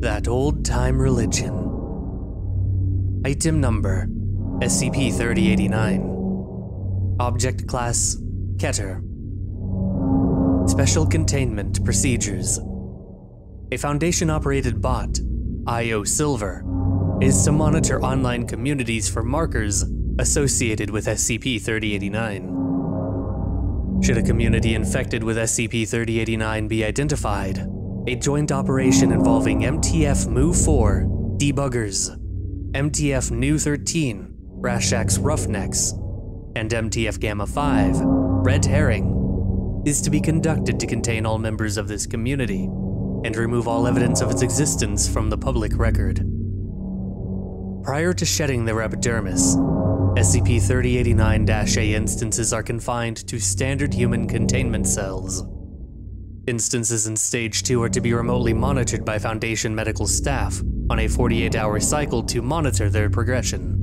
That old-time religion. Item number, SCP-3089. Object class, Keter. Special containment procedures. A Foundation-operated bot, IO Silver, is to monitor online communities for markers associated with SCP-3089. Should a community infected with SCP-3089 be identified, a joint operation involving MTF MU4, Debuggers, MTF Nu 13, Rashak's Roughnecks, and MTF Gamma 5, Red Herring, is to be conducted to contain all members of this community and remove all evidence of its existence from the public record. Prior to shedding their epidermis, SCP-3089-A instances are confined to standard human containment cells. Instances in Stage 2 are to be remotely monitored by Foundation medical staff on a 48-hour cycle to monitor their progression.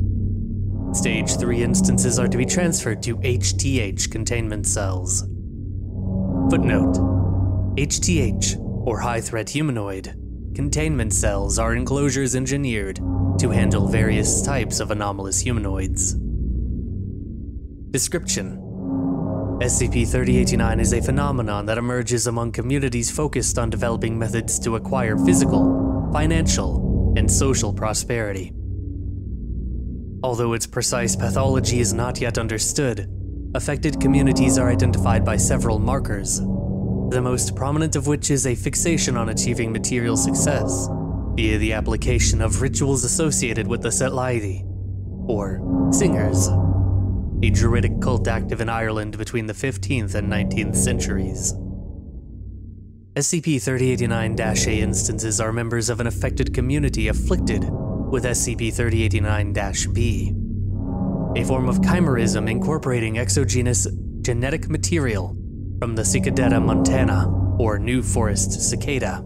Stage 3 instances are to be transferred to HTH containment cells. Footnote: HTH, or high-threat humanoid, containment cells are enclosures engineered to handle various types of anomalous humanoids. Description: SCP-3089 is a phenomenon that emerges among communities focused on developing methods to acquire physical, financial, and social prosperity. Although its precise pathology is not yet understood, affected communities are identified by several markers, the most prominent of which is a fixation on achieving material success via the application of rituals associated with the Setlaidi, or Singers, a druidic cult active in Ireland between the 15th and 19th centuries. SCP-3089-A instances are members of an affected community afflicted with SCP-3089-B, a form of chimerism incorporating exogenous genetic material from the Cicadetta montana, or New Forest cicada.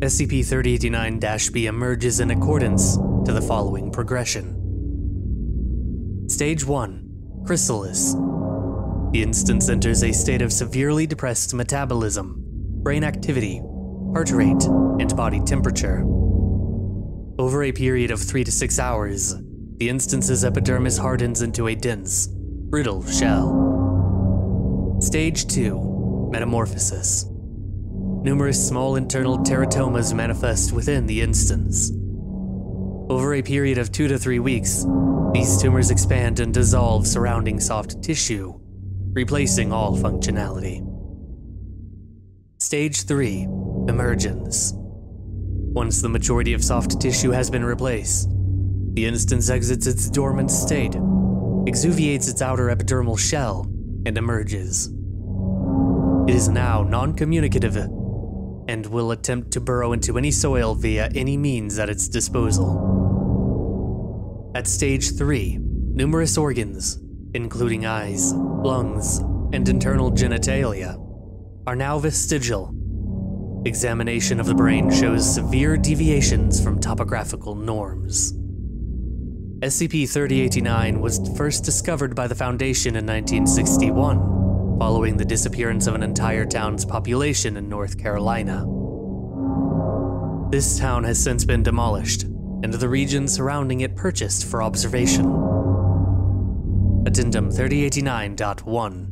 SCP-3089-B emerges in accordance to the following progression. Stage 1, Chrysalis. The instance enters a state of severely depressed metabolism, brain activity, heart rate, and body temperature. Over a period of 3 to 6 hours, the instance's epidermis hardens into a dense, brittle shell. Stage 2, Metamorphosis. Numerous small internal teratomas manifest within the instance. Over a period of 2 to 3 weeks, these tumors expand and dissolve surrounding soft tissue, replacing all functionality. Stage 3, Emergence. Once the majority of soft tissue has been replaced, the instance exits its dormant state, exuviates its outer epidermal shell, and emerges. It is now non-communicative and will attempt to burrow into any soil via any means at its disposal. At Stage 3, numerous organs, including eyes, lungs, and internal genitalia, are now vestigial. Examination of the brain shows severe deviations from topographical norms. SCP-3089 was first discovered by the Foundation in 1961, following the disappearance of an entire town's population in North Carolina. This town has since been demolished, and the region surrounding it purchased for observation. Addendum 3089.1,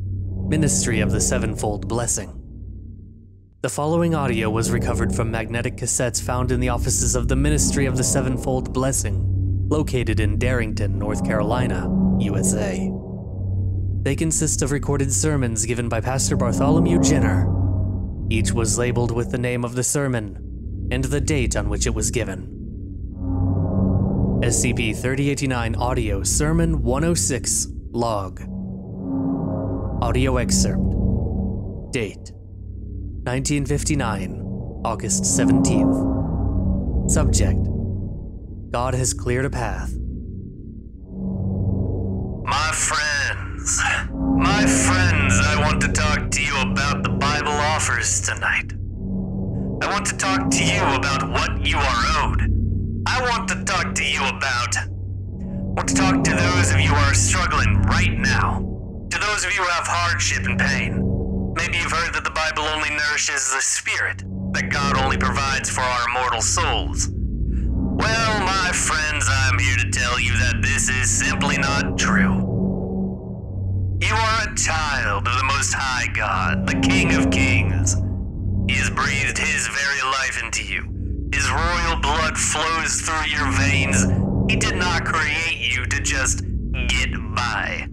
Ministry of the Sevenfold Blessing. The following audio was recovered from magnetic cassettes found in the offices of the Ministry of the Sevenfold Blessing, located in Darrington, North Carolina, USA. They consist of recorded sermons given by Pastor Bartholomew Jenner. Each was labeled with the name of the sermon and the date on which it was given. SCP-3089 Audio Sermon 106 Log. Audio Excerpt. Date: 1959, August 17th. Subject: God has cleared a path. My friends, I want to talk to you about the Bible offers tonight. I want to talk to you about what you are owed. I want to talk to you about. I want to talk to those of you who are struggling right now. To those of you who have hardship and pain. Maybe you've heard that the Bible only nourishes the spirit, that God only provides for our immortal souls. Well, my friends, I'm here to tell you that this is simply not true. You are a child of the Most High God, the King of Kings. He has breathed His very life into you. His royal blood flows through your veins. He did not create you to just get by.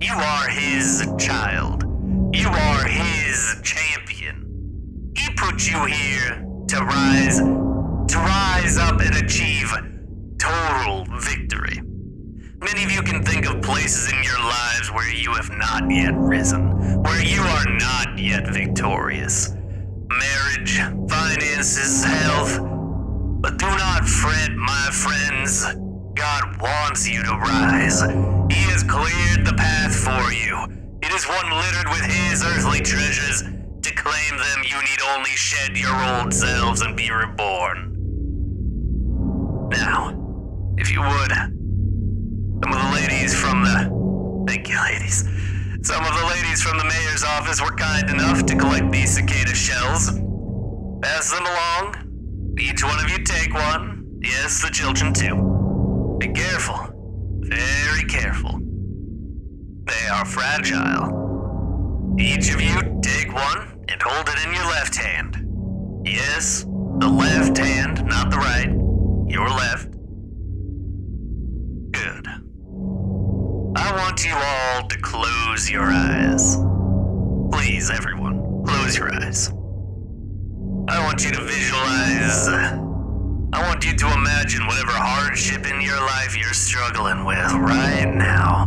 You are His child. You are His champion. He put you here to rise up and achieve total victory. Many of you can think of places in your lives where you have not yet risen, where you are not yet victorious. Marriage, finances, health. But do not fret, my friends. God wants you to rise. He has cleared the path for you. It is one littered with His earthly treasures. To claim them, you need only shed your old selves and be reborn. Now, if you would, some of the ladies from the mayor's office were kind enough to collect these cicada shells. Pass them along. Each one of you take one. Yes, the children too. Be careful. Very careful. They are fragile. Each of you take one and hold it in your left hand. Yes, the left hand, not the right. Your left. Good. I want you all to close your eyes. Please, everyone, close your eyes. I want you to visualize. I want you to imagine whatever hardship in your life you're struggling with right now.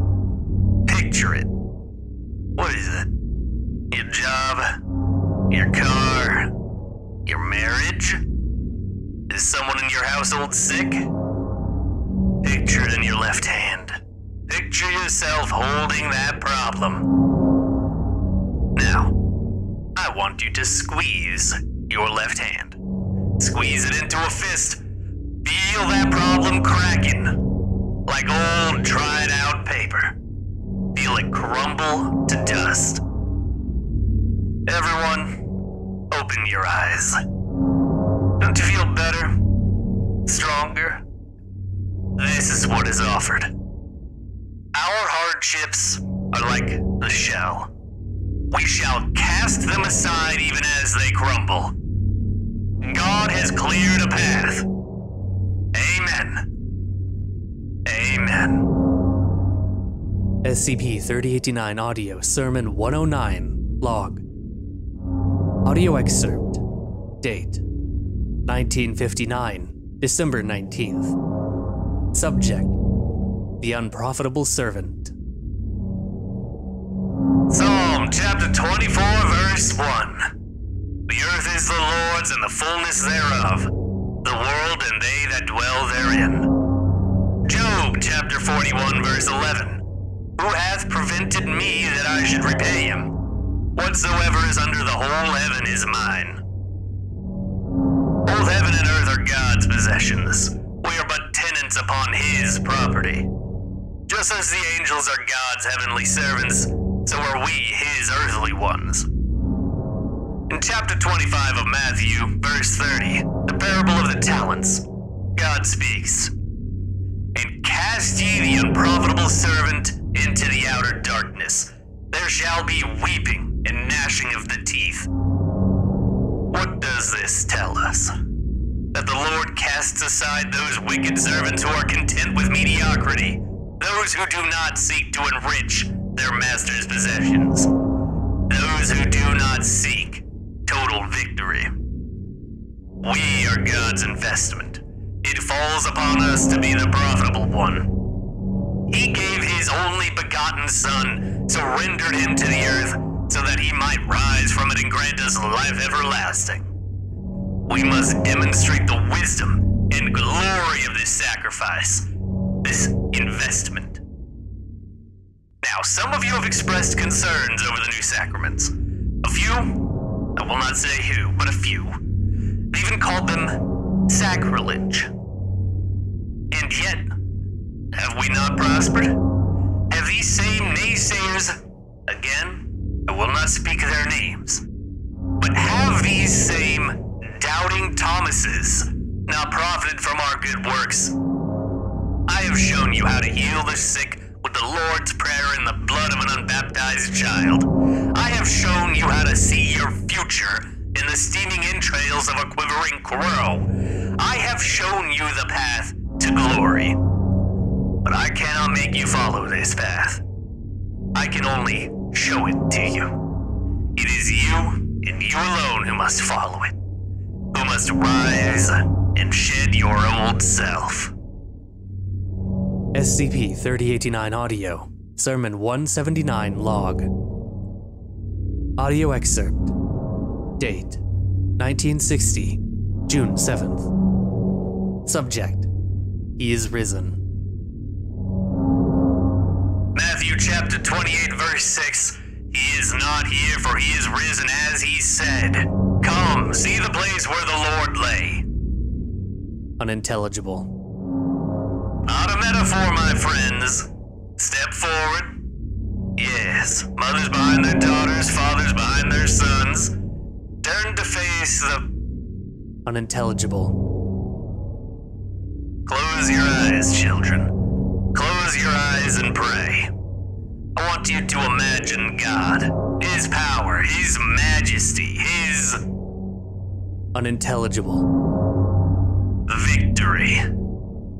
Picture it. What is it? Your job? Your car? Your marriage? Is someone in your household sick? Picture it in your left hand. Picture yourself holding that problem. Now, I want you to squeeze your left hand. Squeeze it into a fist. Feel that problem cracking like old dried out paper. Feel it crumble to dust. Everyone, open your eyes. Don't you feel better? Stronger? This is what is offered. Our hardships are like the shell. We shall cast them aside even as they crumble. God has cleared a path. Amen. Amen. SCP-3089 Audio Sermon 109 Log. Audio excerpt. Date 1959, December 19th. Subject: The Unprofitable Servant. Psalm chapter 24, verse 1. The earth is the Lord's and the fullness thereof, the world and they that dwell therein. Job chapter 41, verse 11. Who hath prevented me that I should repay him? Whatsoever is under the whole heaven is mine. Both heaven and earth are God's possessions. We are but tenants upon His property. Just as the angels are God's heavenly servants, so are we His earthly ones. In chapter 25 of Matthew, verse 30, the parable of the talents, God speaks, "And cast ye the unprofitable servant into the outer darkness. There shall be weeping and gnashing of the teeth." What does this tell us? That the Lord casts aside those wicked servants who are content with mediocrity, those who do not seek to enrich their master's possessions, those who do not seek total victory. We are God's investment. It falls upon us to be the profitable one. He gave His only begotten Son, surrendered Him to the earth, so that He might rise from it and grant us life everlasting. We must demonstrate the wisdom and glory of this sacrifice, this investment. Now, some of you have expressed concerns over the new sacraments. A few, I will not say who, but a few. They even called them sacrilege. And yet, have we not prospered? Have these same naysayers, again, I will not speak their names, but have these same services, not profited from our good works. I have shown you how to heal the sick with the Lord's Prayer and the blood of an unbaptized child. I have shown you how to see your future in the steaming entrails of a quivering crow. I have shown you the path to glory. But I cannot make you follow this path. I can only show it to you. It is you and you alone who must follow it, who must rise and shed your old self. SCP-3089 Audio, Sermon 179 Log. Audio excerpt. Date, 1960, June 7th. Subject, He is risen. Matthew chapter 28 verse 6, He is not here, for He is risen as He said. Come, see the place where the Lord lay. Unintelligible. Not a metaphor, my friends. Step forward. Yes, mothers behind their daughters, fathers behind their sons. Turn to face the... unintelligible. Close your eyes, children. Close your eyes and pray. I want you to imagine God, His power, His majesty, His... unintelligible. Victory.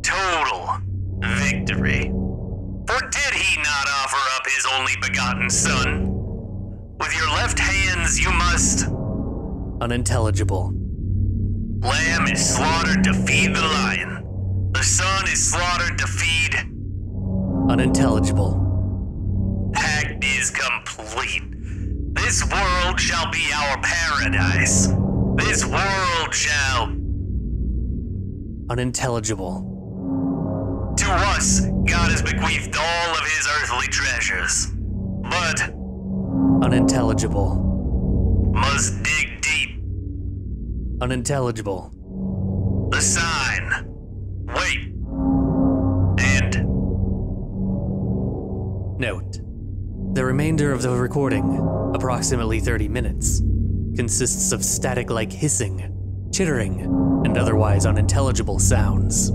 Total victory. For did He not offer up His only begotten Son? With your left hands you must... unintelligible. Lamb is slaughtered to feed the lion. The Son is slaughtered to feed... unintelligible. Pact is complete. This world shall be our paradise. This world shall... unintelligible. To us, God has bequeathed all of His earthly treasures, but... unintelligible. Must dig deep. Unintelligible. The sign. Wait. And... Note. The remainder of the recording, approximately 30 minutes, consists of static-like hissing, chittering, and otherwise unintelligible sounds.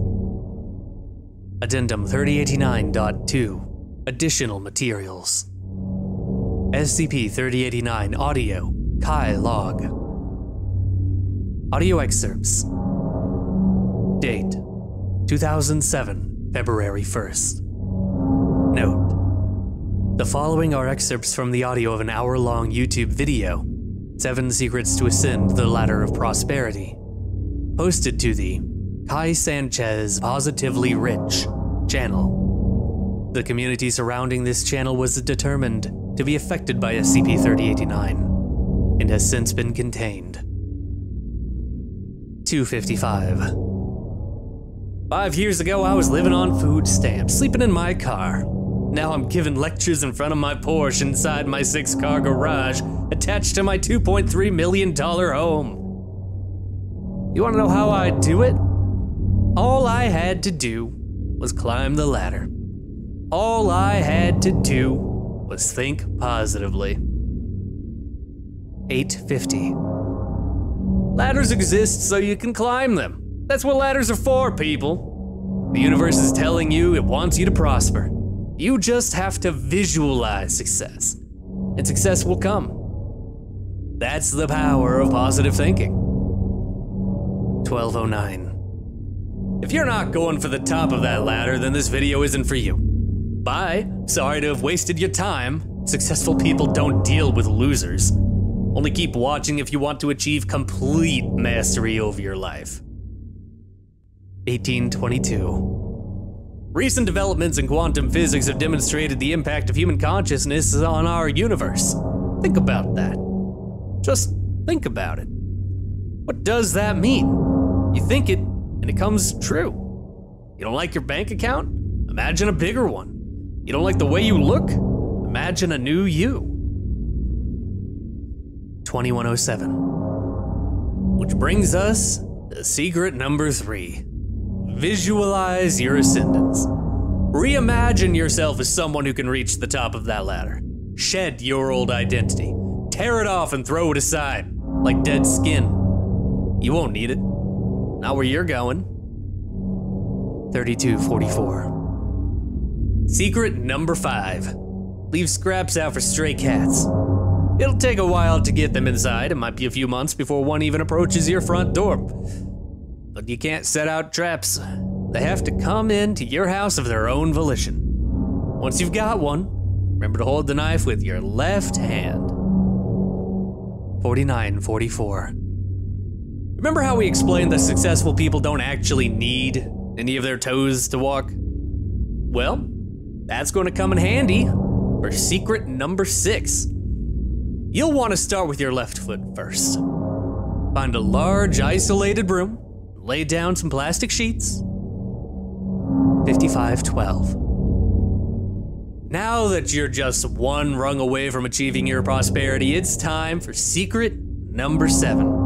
Addendum 3089.2, Additional Materials. SCP-3089 Audio, Kai Log. Audio excerpts. Date, 2007, February 1st. Note, the following are excerpts from the audio of an hour-long YouTube video, 7 Secrets to Ascend the Ladder of Prosperity, posted to the Kai Sanchez Positively Rich channel. The community surrounding this channel was determined to be affected by SCP-3089 and has since been contained. 255. 5 years ago, I was living on food stamps, sleeping in my car. Now I'm giving lectures in front of my Porsche inside my 6-car garage attached to my $2.3 million home. You want to know how I do it? All I had to do was climb the ladder. All I had to do was think positively. 850. Ladders exist so you can climb them. That's what ladders are for, people. The universe is telling you it wants you to prosper. You just have to visualize success, and success will come. That's the power of positive thinking. 1209. If you're not going for the top of that ladder, then this video isn't for you. Bye. Sorry to have wasted your time. Successful people don't deal with losers. Only keep watching if you want to achieve complete mastery over your life. 1822. Recent developments in quantum physics have demonstrated the impact of human consciousness on our universe. Think about that. Just think about it. What does that mean? You think it, and it comes true. You don't like your bank account? Imagine a bigger one. You don't like the way you look? Imagine a new you. 2107. Which brings us to secret number 3. Visualize your ascendance. Reimagine yourself as someone who can reach the top of that ladder. Shed your old identity. Tear it off and throw it aside, like dead skin. You won't need it. Not where you're going. 3244. Secret number 5. Leave scraps out for stray cats. It'll take a while to get them inside. It might be a few months before one even approaches your front door. But you can't set out traps. They have to come into your house of their own volition. Once you've got one, remember to hold the knife with your left hand. 4944. Remember how we explained that successful people don't actually need any of their toes to walk? Well, that's going to come in handy for secret number 6. You'll want to start with your left foot first. Find a large, isolated room, lay down some plastic sheets. 5512. Now that you're just one rung away from achieving your prosperity, it's time for secret number 7.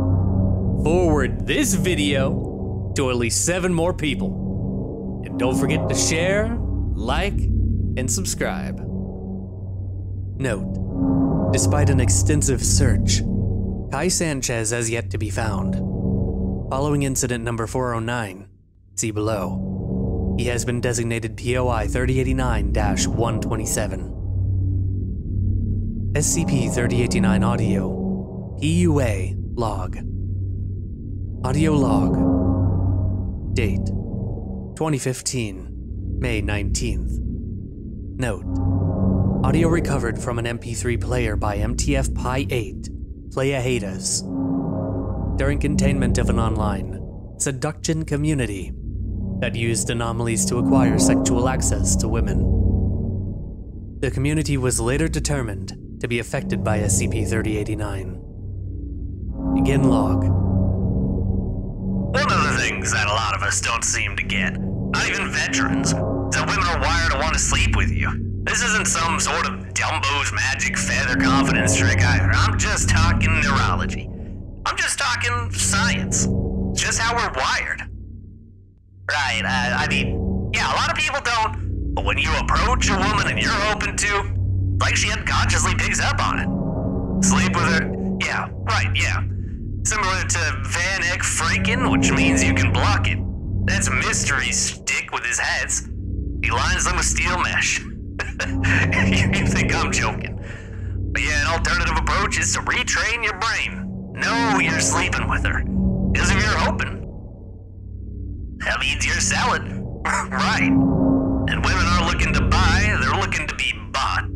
Forward this video to at least 7 more people. And don't forget to share, like, and subscribe. Note. Despite an extensive search, Kai Sanchez has yet to be found. Following incident number 409, see below, he has been designated POI 3089-127. SCP-3089 audio, PUA log. Audio log. Date, 2015, May 19th. Note. Audio recovered from an MP3 player by MTF Pi 8, Playahaters, during containment of an online seduction community that used anomalies to acquire sexual access to women. The community was later determined to be affected by SCP-3089. Begin log. One of the things that a lot of us don't seem to get, not even veterans, is that women are wired to want to sleep with you. This isn't some sort of Dumbo's magic feather confidence trick either. I'm just talking neurology. I'm just talking science. It's just how we're wired. Right, I mean, yeah, a lot of people don't, but when you approach a woman and you're open to, like she unconsciously picks up on it. Sleep with her, yeah, right, yeah. Similar to Van Eck phreaking, which means you can block it. That's mystery stick with his heads. He lines them with steel mesh. You think I'm joking. But yeah, an alternative approach is to retrain your brain. Know you're sleeping with her. Because if you're hoping, that means you're selling. Right. And women aren't looking to buy, they're looking to be bought.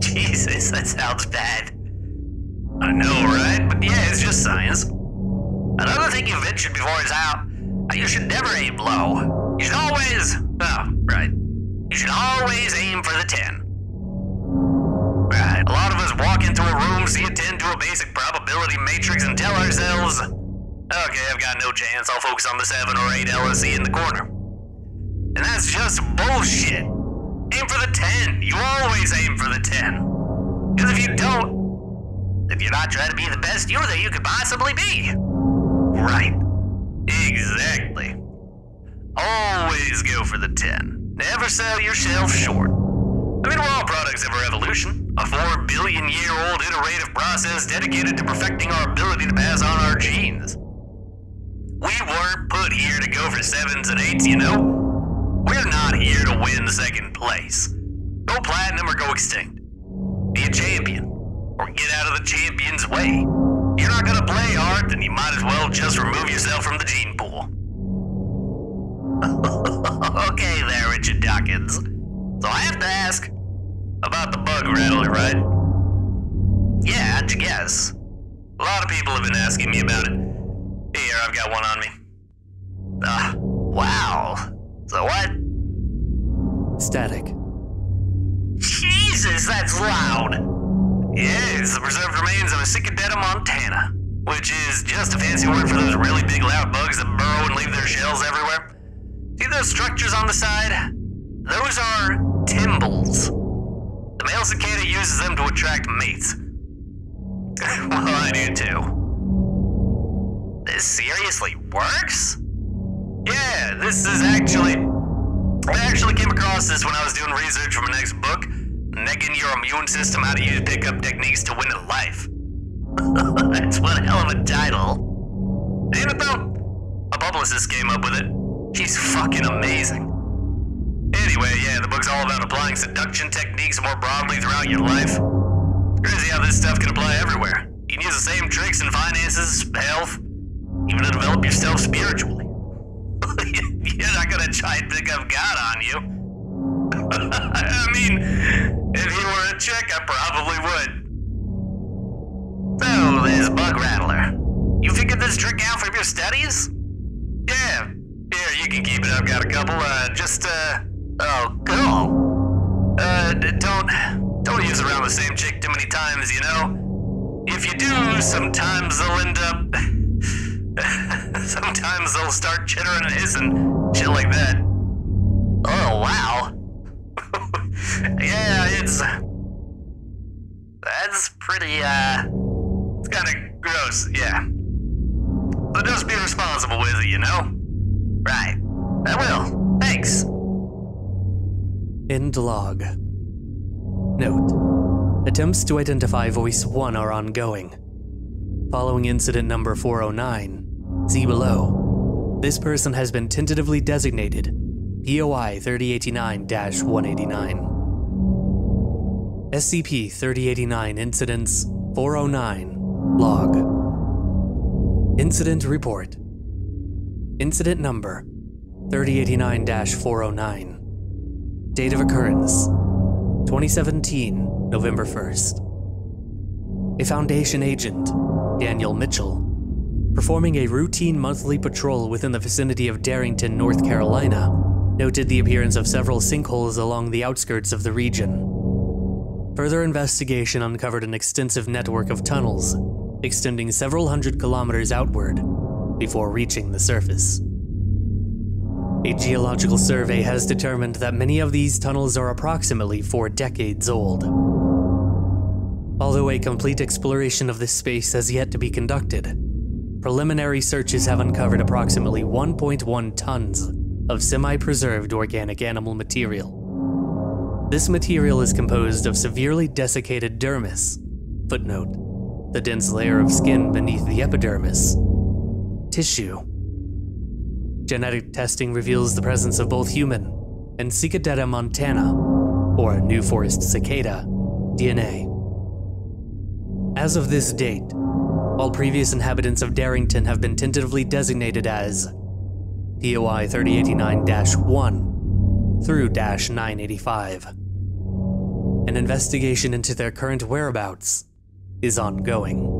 Jesus, that sounds bad. I know, right? But yeah, it's just science. Another thing you mentioned before is how you should never aim low. You should always... Oh, right. You should always aim for the 10. Right, a lot of us walk into a room, see a 10 to a basic probability matrix, and tell ourselves, okay, I've got no chance, I'll focus on the 7 or 8 LSE in the corner. And that's just bullshit. Aim for the 10. You always aim for the 10. Because if you don't, if you're not trying to be the best you that you could possibly be. Right. Exactly. Always go for the 10. Never sell yourself short. I mean, we're all products of our evolution, a 4 billion-year-old iterative process dedicated to perfecting our ability to pass on our genes. We weren't put here to go for 7s and 8s, you know? We're not here to win second place. Go platinum or go extinct. Be a champion, or get out of the champion's way. If you're not gonna play hard, then you might as well just remove yourself from the gene pool. Okay there, Richard Dawkins. So I have to ask about the bug rattler, right? Yeah, how'd you guess? A lot of people have been asking me about it. Here, I've got one on me. Wow. So what? Static. Jesus, that's loud! Yeah, it's the preserved remains of a Cicadetta montana, which is just a fancy word for those really big loud bugs that burrow and leave their shells everywhere. See those structures on the side? Those are tymbals. The male cicada uses them to attract mates. Well, I do too. This seriously works? Yeah, this is actually... I actually came across this when I was doing research for my next book, Necking Your Immune System, How to Use Pickup Techniques to Win at Life. That's one hell of a title. Ain't it though? A publicist came up with it. He's fucking amazing. Anyway, yeah, the book's all about applying seduction techniques more broadly throughout your life. Crazy how this stuff can apply everywhere. You can use the same tricks in finances, health, even to develop yourself spiritually. You're not gonna try and pick up God on you. I mean, if he were a chick, I probably would. So, this bug rattler. You figured this trick out from your studies? Yeah. Here, you can keep it. I've got a couple. Oh, cool. Don't use around the same chick too many times, you know? If you do, sometimes they'll end up... Sometimes they'll start chittering and hissing, shit like that. Oh, wow. Yeah, it's... That's pretty, It's kinda gross, yeah. So just be responsible with it, you know? Right. I will. Thanks. End log. Note. Attempts to identify Voice 1 are ongoing. Following incident number 409, see below, this person has been tentatively designated POI 3089-189. SCP-3089 Incidents 409 Log. Incident Report. Incident Number 3089-409. Date of Occurrence 2017, November 1st. A Foundation Agent, Daniel Mitchell, performing a routine monthly patrol within the vicinity of Darrington, North Carolina, noted the appearance of several sinkholes along the outskirts of the region. Further investigation uncovered an extensive network of tunnels, extending several hundred kilometers outward before reaching the surface. A geological survey has determined that many of these tunnels are approximately 4 decades old. Although a complete exploration of this space has yet to be conducted, preliminary searches have uncovered approximately 1.1 tons of semi-preserved organic animal material. This material is composed of severely desiccated dermis, footnote, the dense layer of skin beneath the epidermis, tissue. Genetic testing reveals the presence of both human and Cicadetta montana, or New Forest cicada, DNA. As of this date, all previous inhabitants of Darrington have been tentatively designated as POI 3089-1 through -985. An investigation into their current whereabouts is ongoing.